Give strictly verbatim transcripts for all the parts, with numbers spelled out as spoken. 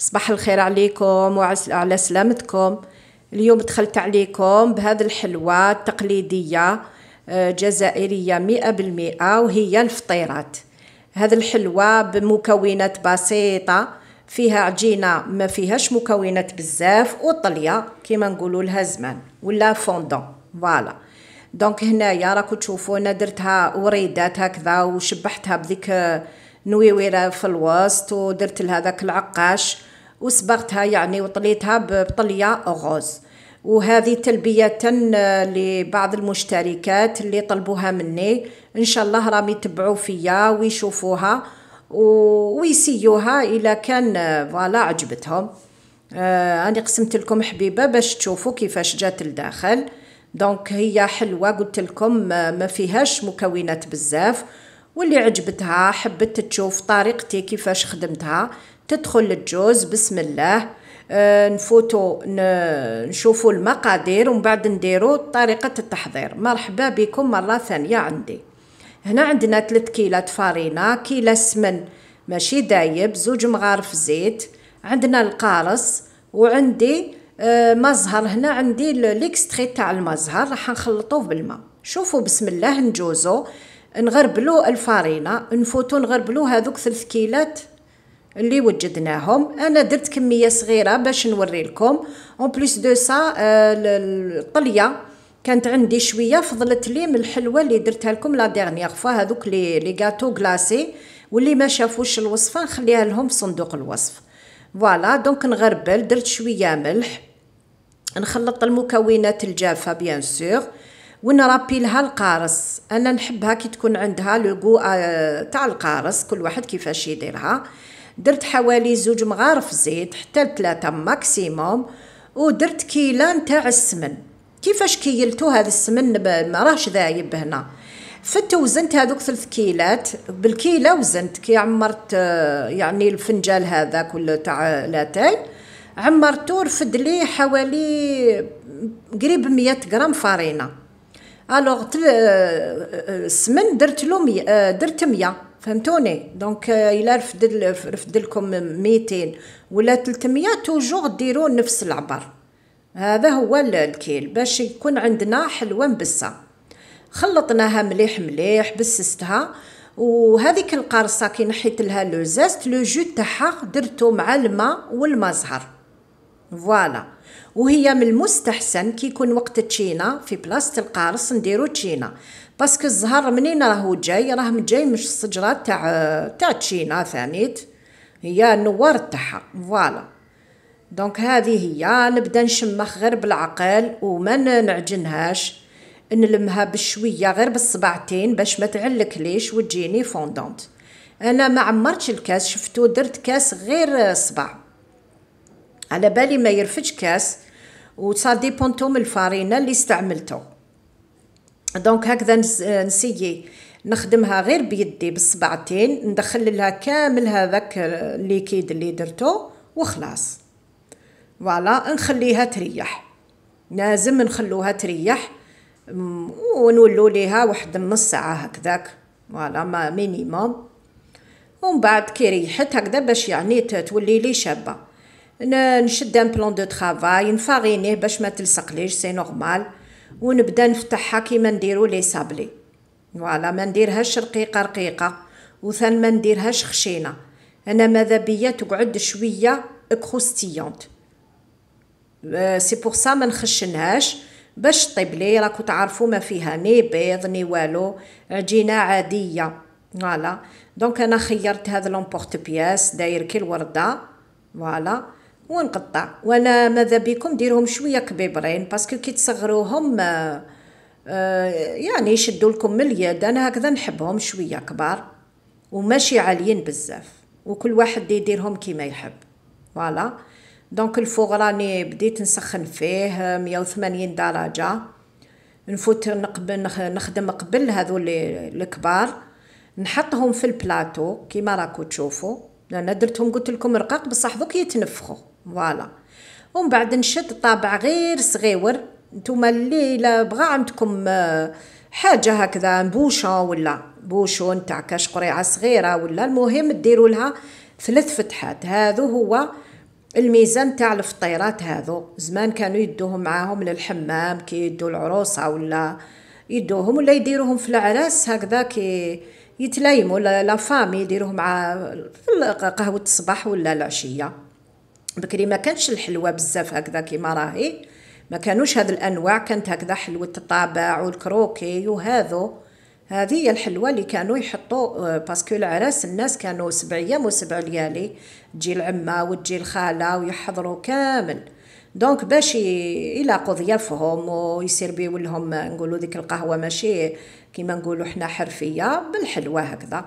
صباح الخير عليكم وعلى سلامتكم. اليوم دخلت عليكم بهذه الحلوى التقليدية جزائرية مئة بالمئة وهي الفطيرات. هذه الحلوى بمكونات بسيطة، فيها عجينة ما فيهاش مكونات بزاف وطلية كما نقولوا لها زمان ولا فوندون. فوالا دونك هنايا راكم تشوفوا انا درتها وريدات هكذا وشبحتها بديك نويويره في الوسط ودرت لها داك العقاش وصبغتها يعني وطليتها بطليه غوز. وهذه تلبيه لبعض المشتركات اللي طلبوها مني، ان شاء الله راهم يتبعوا فيا ويشوفوها ويسيوها الا كان فوالا عجبتهم. آه انا قسمت لكم حبيبه باش تشوفوا كيفاش جات لداخل. دونك هي حلوه قلت لكم ما فيهاش مكونات بزاف، واللي عجبتها حبت تشوف طريقتي كيفاش خدمتها. تدخل للجوز بسم الله، أه نفوتو نشوفوا المقادير ومن بعد نديرو طريقه التحضير. مرحبا بكم مره ثانيه. عندي هنا عندنا ثلاث كيلات فارينه، كيله سمن ماشي دايب، زوج مغارف زيت، عندنا القارص، وعندي أه مزهر. هنا عندي ليكستري تاع المزهر راح نخلطوه بالماء. شوفوا بسم الله نجوزو نغربلو الفارينه، نفوتو نغربلو هذوك ثلاث كيلات اللي وجدناهم. انا درت كميه صغيره باش نوري لكم. اون بليس دو سا الطليه كانت عندي شويه فضلت لي من الحلوه اللي درتها لكم لا ديرنيير فوا، هذوك لي لي غاتو غلاسي، واللي ما شافوش الوصفه نخليها لهم في صندوق الوصف. فوالا دونك نغربل، درت شويه ملح، نخلط المكونات الجافه بيان سور، ونربي لها القارص. انا نحبها كي تكون عندها لو غو تاع القارص، كل واحد كيفاش يديرها. درت حوالي زوج مغارف زيت حتى لثلاثه ماكسيموم، ودرت كيلان تاع السمن. كيفاش كيلتو هذا السمن ما راهش ذايب. هنا فت وزنت هذوك ثلاث كيلات بالكيله، وزنت كي عمرت يعني الفنجال هذا كله تاع لاتاي، عمرتو رفد لي حوالي قريب مية غرام فارينه. الوغ السمن درت له مية، درت مية، فهمتوني. دونك الا رفد رفد لكم ميتين ولا ثلاثمية توجور ديروا نفس العبر. هذا هو الكيل باش يكون عندنا حلوه مبسه. خلطناها مليح مليح، بسستها. وهذيك القرصه كي نحيت لها لو زيست لو جو تاعها درتو مع الماء والمزهر. فوالا وهي من المستحسن كي يكون وقت تشينا في بلاصه القارص نديرو تشينا، باسكو الزهر منين راهو جاي راه جاي مش الشجره تاع تاع تشينا ثانيت، هي النوار تاعها. فوالا دونك هذه هي. نبدا نشمخ غير بالعقل وما نعجنهاش، نلمها بشويه غير بالصباعتين باش ما تعلكليش وتجيني فوندونت. انا ما عمرتش الكاس، شفتو درت كاس غير صباع على بالي ما يرفدش كاس، وصا ديبونتو من الفارينه اللي استعملته. دونك هكذا نسيي نخدمها غير بيدي بالصباعتين، ندخل لها كامل هذاك الليكيد اللي درتو وخلاص. فوالا نخليها تريح، لازم نخلوها تريح ونولو ليها واحد النص ساعه هكذاك، فوالا ما مينيموم. ومن بعد كي ريحت هكذا باش يعني تولي لي شابه، نشد ان بلون دو طرافاي نفارينيه باش ما تلصقليش سي نورمال. ونبدا نفتحها كيما نديرو لي سابلي. فوالا ما نديرهاش رقيقه رقيقه وثان ما نديرهاش خشينه، انا ماذا بيا تقعد شويه كروستيونت، سي بور سا ما نخشنهاش باش طيب لي. راكو تعرفوا ما فيها ني بيض ني والو، عجينه عاديه. فوالا دونك انا خيرت هذا لونبورت بياس داير كي الورده. فوالا ونقطع، وانا ماذا بكم ديرهم شويه كبيبرين باسكو كي تصغروهم آآ آآ يعني يشدوا لكم من اليد. انا هكذا نحبهم شويه كبار وماشي عاليين بزاف، وكل واحد يديرهم كيما يحب. فوالا دونك الفوغ راني بديت نسخن فيه مية وثمانين درجه، نفوت نخدم قبل هذو لي الكبار، نحطهم في البلاطو كيما راكو تشوفوا. انا درتهم قلت لكم رقاق بصح دوك يتنفخوا. فوالا ومن بعد نشد طابع غير صغيور، نتوما اللي الا بغا عندكم حاجه هكذا بوشون ولا بوشون تاع كاش قريعه صغيره ولا، المهم ديروا لها ثلاث فتحات. هذا هو الميزان تاع الفطيرات هذو زمان كانوا يدوهم معاهم للحمام كي يدو العروسه، ولا يدوهم ولا يديروهم في العراس هكذا كي يتلايموا، ولا لا فامي يديروهم مع قهوه الصباح ولا العشيه. بكري ما كانش الحلوى بزاف هكذا كيما راهي، ما كانوش هاد الانواع، كانت هكذا حلوه الطابع والكروكي وهذو. هذه هي الحلوه اللي كانوا يحطوا، باسكو العراس الناس كانوا سبع ايام وسبع ليالي، تجي العمه وتجي الخاله ويحضروا كامل، دونك باش يلاقوا ضيافهم ويصير بيولهم نقولوا ديك القهوه ماشي كيما نقولوا حنا حرفيه، بالحلوه هكذا.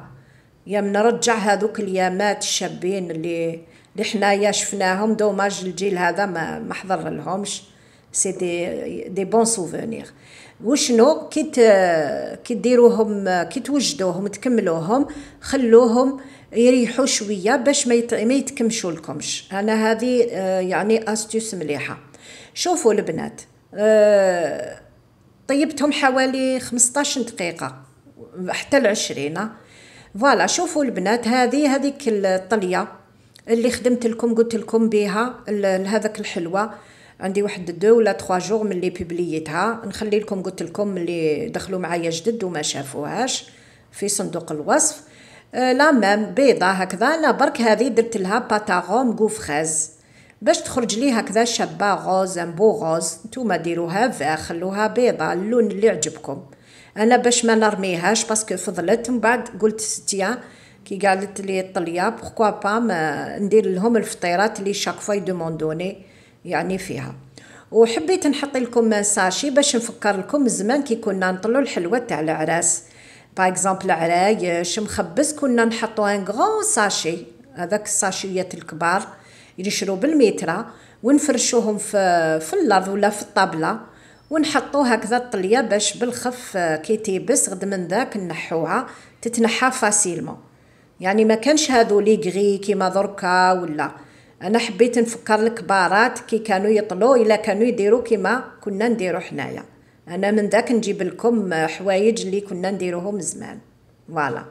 يا منرجع هذوك اليامات الشابين اللي اللي حنايا شفناهم، دوماج الجيل هذا ما ما حضر لهمش. سي دي دي بون سوفونير. وشنو كي كي ديروهم كي توجدوهم تكملوهم، خلوهم يريحوا شويه باش ما يتكمشوا لكمش. انا هذه يعني استيوس مليحه. شوفوا البنات، طيبتهم حوالي خمسطاش دقيقه حتى العشرين فوالا. شوفوا البنات، هذه هذيك الطليه اللي خدمت لكم قلت لكم بها لهذاك الحلوه، عندي واحد دو ولا تخوا جوغ ملي بيبليتها، نخلي لكم قلت لكم اللي دخلوا معايا جدد وما شافوهاش في صندوق الوصف. آه لا مام بيضه هكذا، انا برك هذه درت لها باتاغوم كوفخاز باش تخرج لي هكذا شابه غوز امبو غوز. نتوما ديروها فيغ، خلوها بيضه اللون اللي عجبكم. انا باش ما نرميهاش باسكو فضلت، من بعد قلت ستيا كي قالت لي الطليه بوكوا با ما ندير لهم الفطيرات اللي شاك فوا يدوموندوني يعني فيها. وحبيت نحط لكم ساشي باش نفكر لكم زمان كي كنا نطلعوا الحلوه تاع العراس، باغ اكزومبل عرايش مخبز كنا نحطوا ان غران ساشي، هذاك الساشيات الكبار اللي يشرو بالميتره، ونفرشوهم في في الارض ولا في الطابله، ونحطوا هكذا الطليه باش بالخف كي تيبس غد من ذاك نحوها تتنحى فاسيلمون. يعني ما كانش هذو لي غري كيما دركا. ولا انا حبيت نفكر الكبارات كي كانوا يطلوا، الا كانوا يديروا كيما كنا نديرو حنايا. انا من داك نجيب لكم حوايج اللي كنا نديروهم زمان فوالا.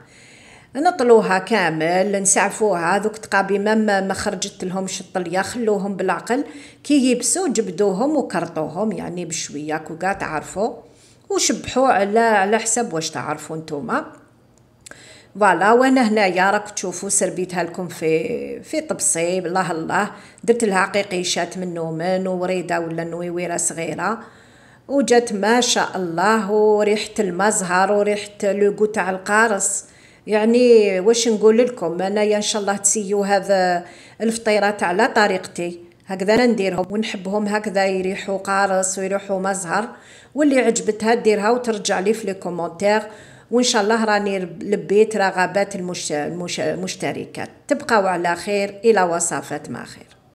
نطلوها كامل، نسعفوها، ذوك تقابي ما ما خرجت لهمش الطليه، خلوهم بالعقل كي يبسوا جبدوهم وكرطوهم يعني بشويه كوكا تعرفوا، وشبحوا على على حسب واش تعرفوا نتوما فوالا. وانا هنايا راك تشوفوا سربيتها لكم في في طبسي، الله الله درت لها قيقيشات من نومن ووريده ولا نويويره صغيره، وجات ما شاء الله، وريحه المزهر وريحه لوكو تاع القارص. يعني واش نقول لكم انايا، ان شاء الله تسيو هذا الفطيرات على طريقتي هكذا انا نديرهم، ونحبهم هكذا يريحوا قارص ويريحوا مزهر. واللي عجبتها ديرها وترجع لي في لي كومونتير، وان شاء الله راني لبيت رغبات المشتركات. تبقوا على خير، الى وصفات ما خير.